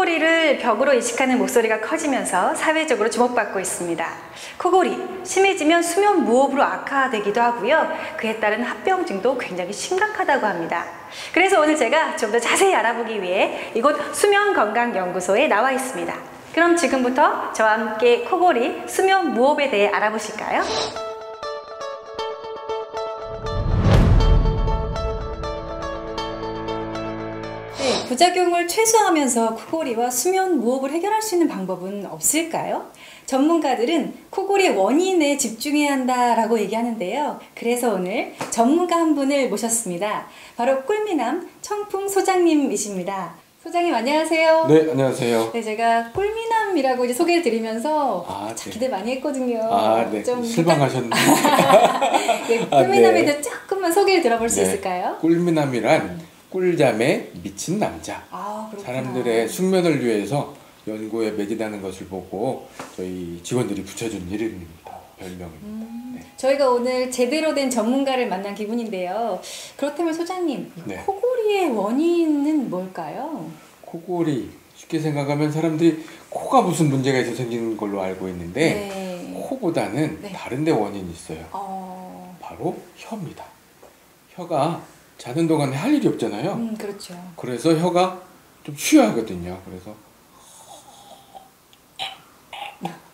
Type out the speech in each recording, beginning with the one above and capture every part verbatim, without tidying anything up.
코골이를 벽으로 인식하는 목소리가 커지면서 사회적으로 주목받고 있습니다. 코골이, 심해지면 수면 무호흡으로 악화되기도 하고요. 그에 따른 합병증도 굉장히 심각하다고 합니다. 그래서 오늘 제가 좀 더 자세히 알아보기 위해 이곳 수면건강연구소에 나와 있습니다. 그럼 지금부터 저와 함께 코골이, 수면 무호흡에 대해 알아보실까요? 부작용을 최소화하면서 코골이와 수면 무호흡을 해결할 수 있는 방법은 없을까요? 전문가들은 코골이의 원인에 집중해야 한다라고 얘기하는데요. 그래서 오늘 전문가 한 분을 모셨습니다. 바로 꿀미남 청풍 소장님이십니다. 소장님 안녕하세요. 네, 안녕하세요. 네, 제가 꿀미남이라고 이제 소개를 드리면서 아, 참 네. 기대 많이 했거든요. 아, 네. 좀 실망하셨네요. 네, 꿀미남에 대해 아, 네. 조금만 소개를 들어볼 수 네. 있을까요? 꿀미남이란 꿀잠에 미친 남자. 아, 사람들의 숙면을 위해서 연구에 매진하는 것을 보고 저희 직원들이 붙여준 이름입니다. 별명입니다. 음, 네. 저희가 오늘 제대로 된 전문가를 만난 기분인데요. 그렇다면 소장님, 네. 코골이의 원인은 뭘까요? 코골이, 쉽게 생각하면 사람들이 코가 무슨 문제가 있어 생기는 걸로 알고 있는데 네. 코보다는 네. 다른 데 원인이 있어요. 어... 바로 혀입니다. 혀가 자는 동안에 할 일이 없잖아요. 음, 그렇죠. 그래서 혀가 좀 쉬어야 하거든요. 그래서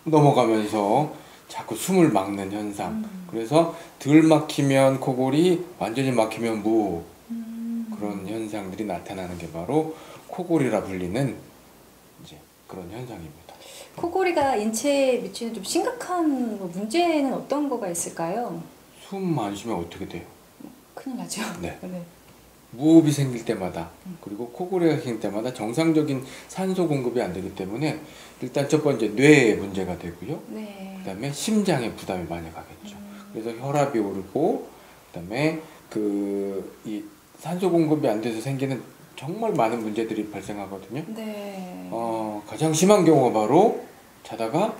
넘어가면서 자꾸 숨을 막는 현상. 음. 그래서 덜 막히면 코골이, 완전히 막히면 무호흡. 음. 그런 현상들이 나타나는 게 바로 코골이라 불리는 이제 그런 현상입니다. 코골이가 인체에 미치는 좀 심각한 문제는 어떤 거가 있을까요? 숨 안 쉬면 어떻게 돼요? 큰일 나죠. 네. 네. 무호흡이 생길 때마다 그리고 코골이가 생길 때마다 정상적인 산소 공급이 안 되기 때문에 일단 첫 번째 뇌에 문제가 되고요. 네. 그다음에 심장에 부담이 많이 가겠죠. 음. 그래서 혈압이 오르고 그다음에 그 이 산소 공급이 안 돼서 생기는 정말 많은 문제들이 발생하거든요. 네. 어, 가장 심한 경우가 바로 자다가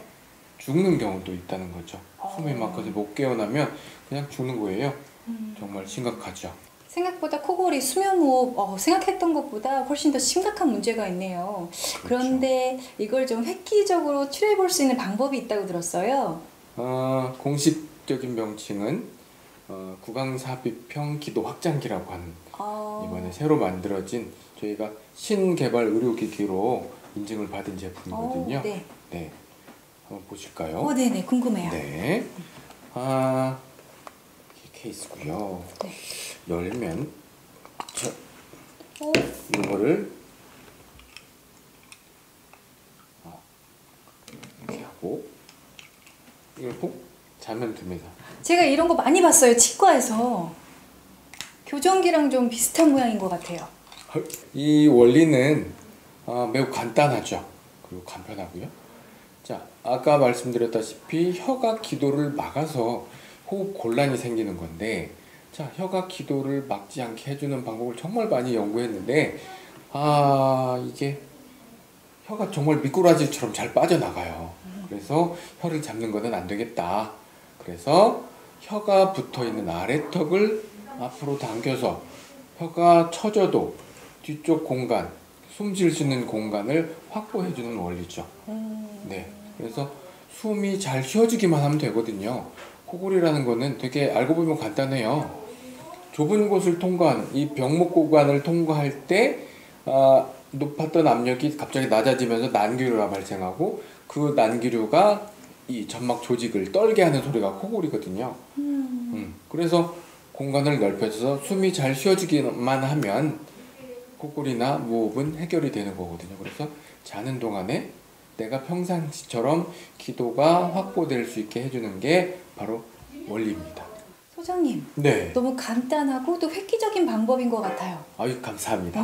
죽는 경우도 있다는 거죠. 어. 숨이 막혀서 못 깨어나면 그냥 죽는 거예요. 음. 정말 심각하죠. 생각보다 코골이, 수면무호흡 어, 생각했던 것보다 훨씬 더 심각한 문제가 있네요. 그렇죠. 그런데 이걸 좀 획기적으로 치료해 볼 수 있는 방법이 있다고 들었어요. 어, 공식적인 명칭은 어, 구강삽입형 기도 확장기라고 하는 어... 이번에 새로 만들어진 저희가 신개발 의료기기로 인증을 받은 제품이거든요. 어, 네. 네. 한번 보실까요? 어, 네네, 궁금해요. 네. 아... 케이스고요. 네. 열면 자, 이거를 어, 이렇게 하고 이걸 꼭 자면 됩니다. 제가 이런 거 많이 봤어요. 치과에서. 교정기랑 좀 비슷한 모양인 것 같아요. 이 원리는 어, 매우 간단하죠. 그리고 간편하고요. 자, 아까 말씀드렸다시피 혀가 기도를 막아서 호흡 곤란이 생기는 건데 자, 혀가 기도를 막지 않게 해주는 방법을 정말 많이 연구했는데 아 이게 혀가 정말 미꾸라지처럼 잘 빠져나가요. 그래서 혀를 잡는 것은 안 되겠다. 그래서 혀가 붙어있는 아래턱을 앞으로 당겨서 혀가 처져도 뒤쪽 공간, 숨 쉴 수 있는 공간을 확보해주는 원리죠. 네, 그래서 숨이 잘 쉬어지기만 하면 되거든요. 코골이라는 거는 되게 알고 보면 간단해요. 좁은 곳을 통과하는 이 병목 구간을 통과할 때 아, 높았던 압력이 갑자기 낮아지면서 난기류가 발생하고 그 난기류가 이 점막 조직을 떨게 하는 소리가 코골이거든요. 음. 음, 그래서 공간을 넓혀서 숨이 잘 쉬어지기만 하면 코골이나 무호흡은 해결이 되는 거거든요. 그래서 자는 동안에 내가 평상시처럼 기도가 확보될 수 있게 해주는 게 바로 원리입니다. 소장님, 네. 너무 간단하고 또 획기적인 방법인 것 같아요. 아유, 감사합니다.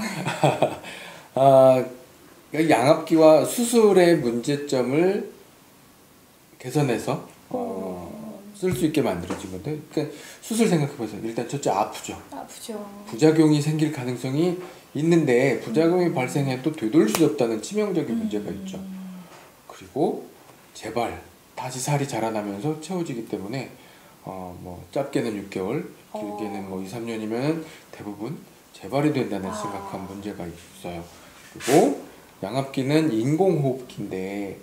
아, 양압기와 수술의 문제점을 개선해서 어, 쓸 수 있게 만들어진 건데 그러니까 수술 생각해보세요. 일단 첫째 아프죠. 아프죠. 부작용이 생길 가능성이 있는데 부작용이 음. 발생해 또 되돌릴 수 없다는 치명적인 음. 문제가 있죠. 그리고 재발, 다시 살이 자라나면서 채워지기 때문에 어, 뭐 짧게는 육 개월, 길게는 뭐 이, 삼 년이면 대부분 재발이 된다는 아. 심각한 문제가 있어요. 그리고 양압기는 인공호흡기인데,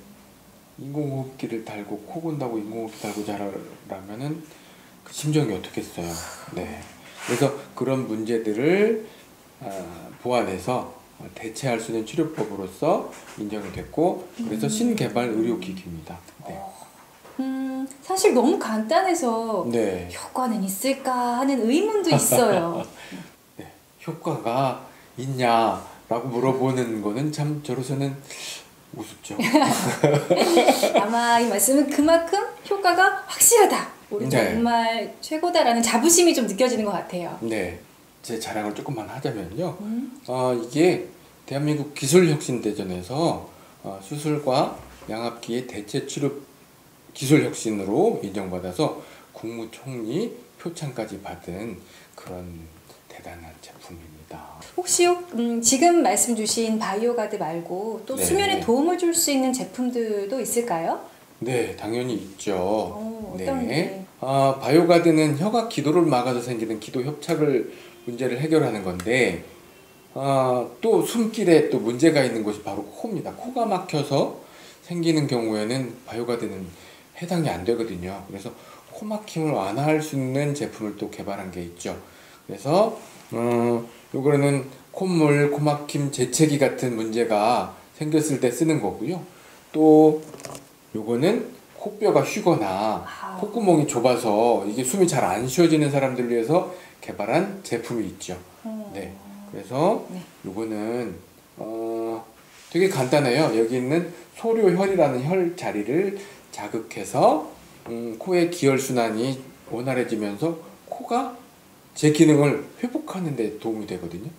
인공호흡기를 달고 코 곤다고 인공호흡기 달고 자라면은 그 심정이 어떻겠어요. 네. 그래서 그런 문제들을 어, 보완해서 대체할 수 있는 치료법으로서 인정이 됐고, 그래서 음. 신개발 의료기기입니다. 네. 음, 사실 너무 간단해서 네. 효과는 있을까 하는 의문도 있어요. 네. 효과가 있냐라고 물어보는 거는 참 저로서는 우습죠. 아마 이 말씀은 그만큼 효과가 확실하다, 우리 네. 정말 최고다라는 자부심이 좀 느껴지는 것 같아요. 네. 제 자랑을 조금만 하자면요. 음? 어, 이게 대한민국 기술혁신대전에서 어, 수술과 양압기의 대체치료 기술혁신으로 인정받아서 국무총리 표창까지 받은 그런 대단한 제품입니다. 혹시 음, 지금 말씀 주신 바이오가드 말고 또 네. 수면에 도움을 줄 수 있는 제품들도 있을까요? 네, 당연히 있죠. 오, 어떤 네. 게? 아, 바이오가드는 혀가 기도를 막아서 생기는 기도 협착을 문제를 해결하는 건데, 아, 또 숨길에 또 문제가 있는 곳이 바로 코입니다. 코가 막혀서 생기는 경우에는 바이오가드는 해당이 안 되거든요. 그래서 코 막힘을 완화할 수 있는 제품을 또 개발한 게 있죠. 그래서 음, 요거는 콧물, 코 막힘, 재채기 같은 문제가 생겼을 때 쓰는 거고요. 또 요거는 코뼈가 휘거나 콧구멍이 좁아서 이게 숨이 잘 안 쉬어지는 사람들을 위해서 개발한 제품이 있죠. 네. 그래서 요거는 어, 되게 간단해요. 여기 있는 소료혈이라는 혈 자리를 자극해서 음, 코의 기혈순환이 원활해지면서 코가 제 기능을 회복하는 데 도움이 되거든요.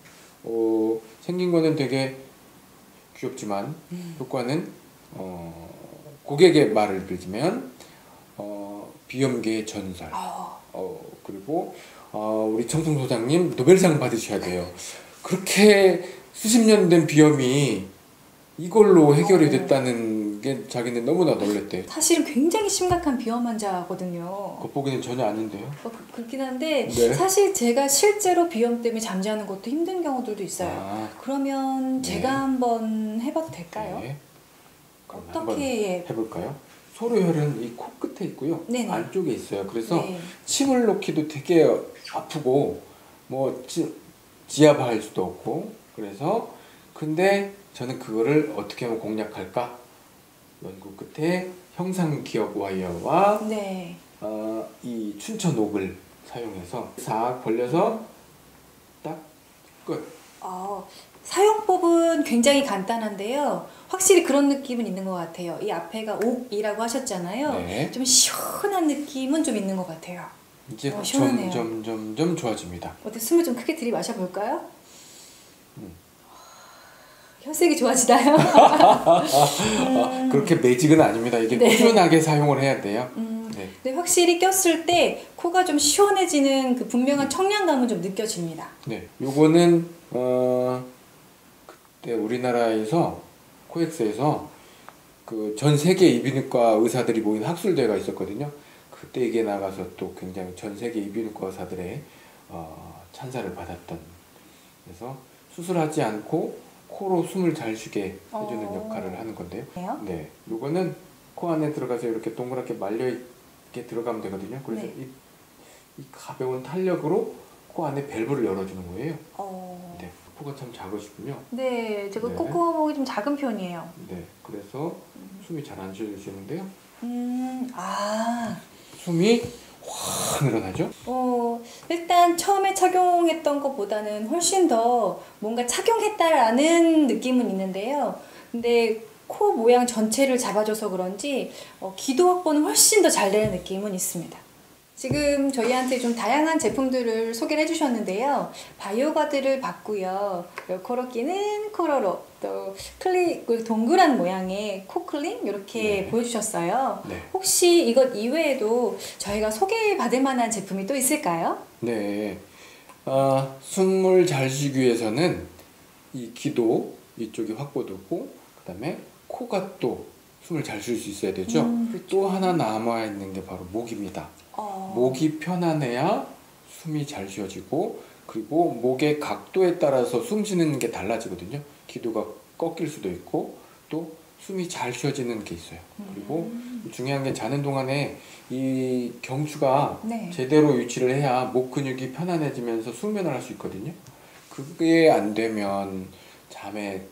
어, 생긴 거는 되게 귀엽지만 효과는 어, 고객의 말을 빌리면 어, 비염계의 전설, 어, 그리고 어, 우리 청송 소장님 노벨상 받으셔야 돼요. 그렇게 수십 년 된 비염이 이걸로 해결이 됐다는 게 자기는 너무나 놀랬대요. 사실은 굉장히 심각한 비염 환자거든요. 겉보기는 전혀 아닌데요. 어, 그, 그렇긴 한데 네. 사실 제가 실제로 비염 때문에 잠자는 것도 힘든 경우들도 있어요. 아, 그러면 제가 네. 한번 해봐도 될까요? 네. 어떻게 해볼까요? 소료혈은 이 코 끝에 있고요. 네네. 안쪽에 있어요. 그래서 네. 침을 놓기도 되게 아프고 뭐 지, 지압할 수도 없고, 그래서 근데 저는 그거를 어떻게 하면 공략할까? 연구 끝에 형상기억 와이어와 네. 어, 이 춘천옥을 사용해서 싹 벌려서 딱 끝. 어. 사용법은 굉장히 간단한데요. 확실히 그런 느낌은 있는 것 같아요. 이 앞에가 옥이라고 하셨잖아요. 네. 좀 시원한 느낌은 좀 있는 것 같아요. 이제 어, 점점 점점 좋아집니다. 어때, 숨을 좀 크게 들이마셔 볼까요? 음. 혈색이 좋아지나요? 음. 그렇게 매직은 아닙니다. 이게 네. 꾸준하게 사용을 해야 돼요. 음. 네. 근데 확실히 꼈을 때 코가 좀 시원해지는 그 분명한 청량감은 좀 느껴집니다. 네, 요거는 어. 네, 우리나라에서 코엑스에서 그 전 세계 이비인후과 의사들이 모인 학술대회가 있었거든요. 그때 이게 나가서 또 굉장히 전 세계 이비인후과 의사들의 어, 찬사를 받았던. 그래서 수술하지 않고 코로 숨을 잘 쉬게 해주는 어... 역할을 하는 건데요. 네, 요거는 코 안에 들어가서 이렇게 동그랗게 말려 있게 들어가면 되거든요. 그래서 네. 이, 이 가벼운 탄력으로 코 안에 밸브를 열어주는 거예요. 어... 네. 코가 참 작으시군요. 네, 제가 네. 콧구멍이 좀 작은 편이에요. 네, 그래서 음. 숨이 잘 안 쉬어지시는데요. 음, 아. 숨이 확 늘어나죠? 어, 일단 처음에 착용했던 것보다는 훨씬 더 뭔가 착용했다라는 느낌은 있는데요. 근데 코 모양 전체를 잡아줘서 그런지 어, 기도 확보는 훨씬 더 잘 되는 느낌은 있습니다. 지금 저희한테 좀 다양한 제품들을 소개를 해주셨는데요. 바이오가드를 봤고요. 코로끼는 코로로, 또 클릭, 동그란 모양의 코클링 이렇게 네. 보여주셨어요. 네. 혹시 이것 이외에도 저희가 소개받을 만한 제품이 또 있을까요? 네, 어, 숨을 잘 쉬기 위해서는 이 기도 이쪽이 확보되고, 그 다음에 코가 또 숨을 잘 쉴 수 있어야 되죠. 음, 그렇죠. 또 하나 남아있는 게 바로 목입니다. 어... 목이 편안해야 숨이 잘 쉬어지고, 그리고 목의 각도에 따라서 숨 쉬는 게 달라지거든요. 기도가 꺾일 수도 있고 또 숨이 잘 쉬어지는 게 있어요. 그리고 중요한 게 자는 동안에 이 경추가 네. 제대로 유지를 해야 목 근육이 편안해지면서 숙면을 할 수 있거든요. 그게 안 되면 잠에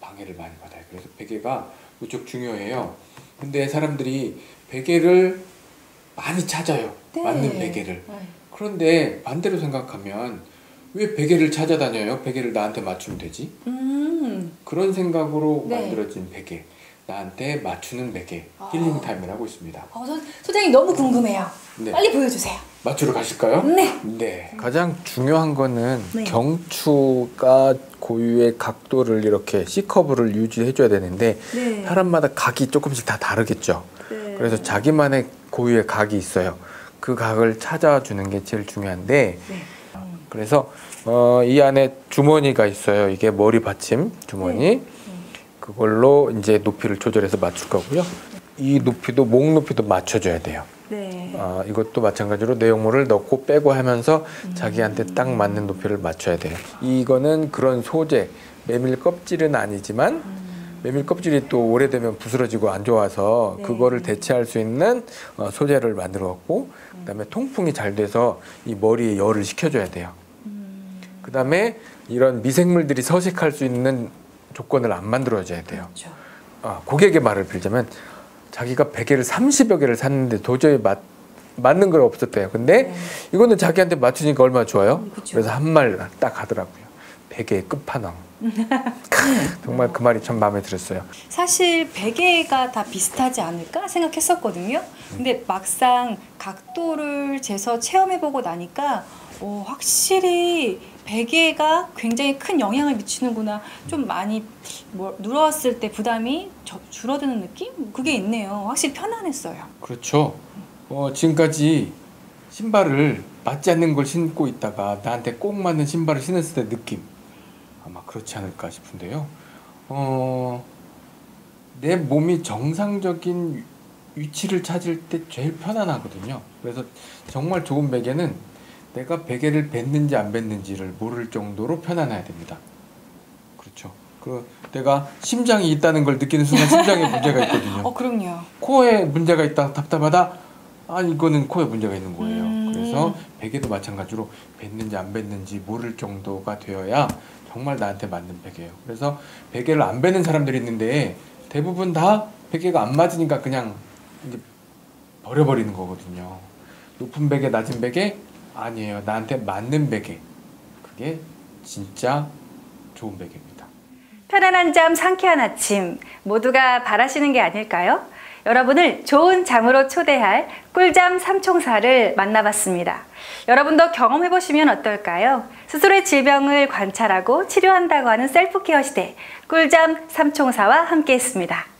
방해를 많이 받아요. 그래서 베개가 무척 중요해요. 근데 사람들이 베개를 많이 찾아요. 네. 맞는 베개를. 네. 그런데 반대로 생각하면 왜 베개를 찾아다녀요? 베개를 나한테 맞추면 되지? 음. 그런 생각으로 네. 만들어진 베개, 나한테 맞추는 베개, 아. 힐링 타임을 하고 있습니다. 어, 저, 소장님 너무 궁금해요. 네. 빨리 보여주세요. 맞추러 가실까요? 네. 네. 가장 중요한 거는 네. 경추가 고유의 각도를 이렇게 C커브를 유지해줘야 되는데 네. 사람마다 각이 조금씩 다 다르겠죠. 네. 그래서 자기만의 고유의 각이 있어요. 그 각을 찾아주는 게 제일 중요한데 네. 그래서 어, 이 안에 주머니가 있어요. 이게 머리 받침 주머니. 네. 그걸로 이제 높이를 조절해서 맞출 거고요. 이 높이도 목 높이도 맞춰줘야 돼요. 네. 어, 이것도 마찬가지로 내용물을 넣고 빼고 하면서 음. 자기한테 딱 맞는 높이를 맞춰야 돼요. 이거는 그런 소재, 메밀 껍질은 아니지만 음. 메밀 껍질이 또 오래되면 부스러지고 안 좋아서 네. 그거를 대체할 수 있는 어, 소재를 만들었고 음. 그다음에 통풍이 잘 돼서 이 머리에 열을 식혀줘야 돼요. 그 다음에 이런 미생물들이 서식할 수 있는 조건을 안 만들어줘야 돼요. 그렇죠. 아, 고객의 말을 빌자면 자기가 베개를 삼십여 개를 샀는데 도저히 맞, 맞는 걸 없었대요. 근데 네. 이거는 자기한테 맞추니까 얼마나 좋아요. 그렇죠. 그래서 한 말 딱 하더라고요. 베개의 끝판왕. 정말 그 말이 참 마음에 들었어요. 사실 베개가 다 비슷하지 않을까 생각했었거든요. 근데 막상 각도를 재서 체험해보고 나니까 오, 확실히 베개가 굉장히 큰 영향을 미치는구나. 좀 많이 뭐 누웠을 때 부담이 저, 줄어드는 느낌? 그게 있네요. 확실히 편안했어요. 그렇죠. 어, 지금까지 신발을 맞지 않는 걸 신고 있다가 나한테 꼭 맞는 신발을 신었을 때 느낌. 아마 그렇지 않을까 싶은데요. 어, 내 몸이 정상적인 위치를 찾을 때 제일 편안하거든요. 그래서 정말 좋은 베개는 내가 베개를 뱉는지 안 뱉는지를 모를 정도로 편안해야 됩니다. 그렇죠. 그 내가 심장이 있다는 걸 느끼는 순간 심장에 문제가 있거든요. 어, 그럼요. 코에 문제가 있다 답답하다. 아니 이거는 코에 문제가 있는 거예요. 음... 그래서 베개도 마찬가지로 뱉는지 안 뱉는지 모를 정도가 되어야 정말 나한테 맞는 베개예요. 그래서 베개를 안 뱉는 사람들이 있는데 대부분 다 베개가 안 맞으니까 그냥 이제 버려버리는 거거든요. 높은 베개, 낮은 베개 아니에요. 나한테 맞는 베개. 그게 진짜 좋은 베개입니다. 편안한 잠, 상쾌한 아침 모두가 바라시는 게 아닐까요? 여러분을 좋은 잠으로 초대할 꿀잠 삼총사를 만나봤습니다. 여러분도 경험해보시면 어떨까요? 스스로의 질병을 관찰하고 치료한다고 하는 셀프케어 시대 꿀잠 삼총사와 함께했습니다.